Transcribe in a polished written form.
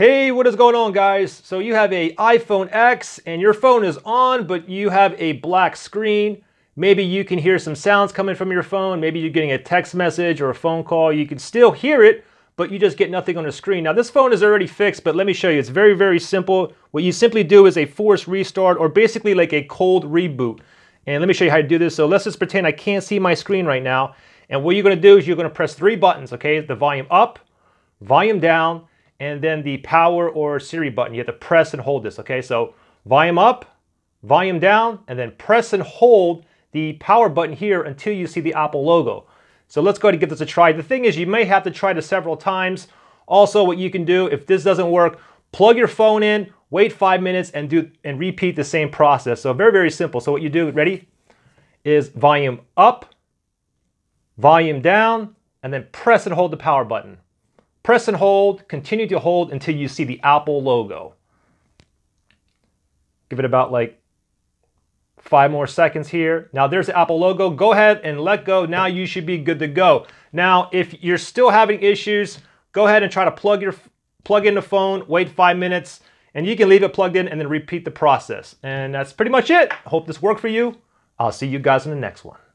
Hey, what is going on, guys? So you have a iPhone X and your phone is on, but you have a black screen. Maybe you can hear some sounds coming from your phone. Maybe you're getting a text message or a phone call. You can still hear it, but you just get nothing on the screen. Now this phone is already fixed, but let me show you. It's very, very simple. What you simply do is a forced restart or basically like a cold reboot. And let me show you how to do this. So let's just pretend I can't see my screen right now. And what you're gonna do is you're gonna press three buttons, okay? The volume up, volume down, and then the power or Siri button. You have to press and hold this, okay? So volume up, volume down, and then press and hold the power button here until you see the Apple logo. So let's go ahead and give this a try. The thing is, you may have to try this several times. Also, what you can do, if this doesn't work, plug your phone in, wait 5 minutes, and repeat the same process. So very, very simple. So what you do, ready, is volume up, volume down, and then press and hold the power button. Press and hold, continue to hold until you see the Apple logo. Give it about like 5 more seconds here. Now there's the Apple logo. Go ahead and let go. Now you should be good to go. Now, if you're still having issues, go ahead and try to plug in the phone, wait 5 minutes, and you can leave it plugged in and then repeat the process. And that's pretty much it. Hope this worked for you. I'll see you guys in the next one.